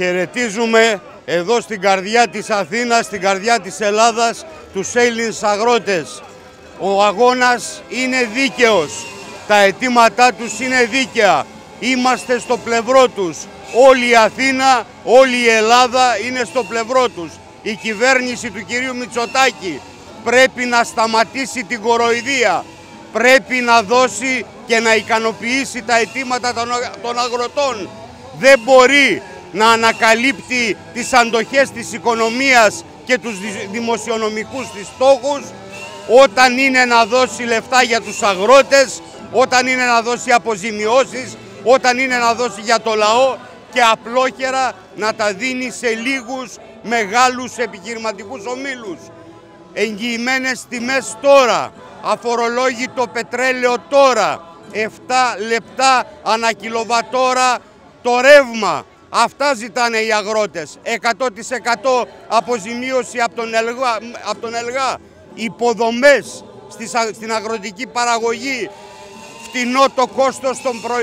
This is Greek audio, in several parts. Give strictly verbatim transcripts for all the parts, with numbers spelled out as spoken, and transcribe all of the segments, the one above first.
Χαιρετίζουμε εδώ στην καρδιά της Αθήνας, στην καρδιά της Ελλάδας, τους Έλληνες αγρότες. Ο αγώνας είναι δίκαιος, τα αιτήματά τους είναι δίκαια. Είμαστε στο πλευρό τους. Όλη η Αθήνα, όλη η Ελλάδα είναι στο πλευρό τους. Η κυβέρνηση του κυρίου Μητσοτάκη πρέπει να σταματήσει την κοροϊδία. Πρέπει να δώσει και να ικανοποιήσει τα αιτήματα των αγροτών. Δεν μπορεί να ανακαλύπτει τις αντοχές της οικονομίας και τους δημοσιονομικούς της στόχους, όταν είναι να δώσει λεφτά για τους αγρότες, όταν είναι να δώσει αποζημιώσεις, όταν είναι να δώσει για το λαό και απλόχερα να τα δίνει σε λίγους μεγάλους επιχειρηματικούς ομίλους. Εγγυημένες τιμές τώρα, αφορολόγητο πετρέλαιο τώρα, επτά λεπτά ανά κιλοβατόρα το ρεύμα. Αυτά ζητάνε οι αγρότες, εκατό τοις εκατό αποζημίωση από τον ΕΛΓΑ, από τον ΕΛΓΑ. Υποδομές στις, στην αγροτική παραγωγή, φτηνό το κόστος των προ,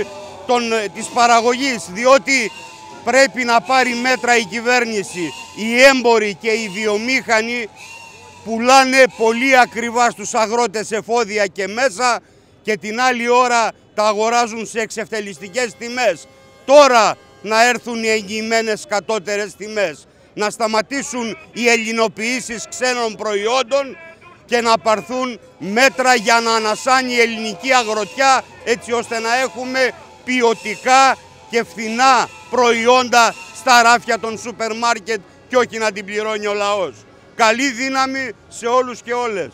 των, της παραγωγής, διότι πρέπει να πάρει μέτρα η κυβέρνηση. Οι έμποροι και οι βιομήχανοι πουλάνε πολύ ακριβά στους αγρότες εφόδια και μέσα και την άλλη ώρα τα αγοράζουν σε εξευτελιστικές τιμές. Τώρα να έρθουν οι εγγυημένες κατώτερες τιμές, να σταματήσουν οι ελληνοποιήσεις ξένων προϊόντων και να παρθούν μέτρα για να ανασάνει η ελληνική αγροτιά, έτσι ώστε να έχουμε ποιοτικά και φθηνά προϊόντα στα ράφια των σούπερ μάρκετ και όχι να την πληρώνει ο λαός. Καλή δύναμη σε όλους και όλες.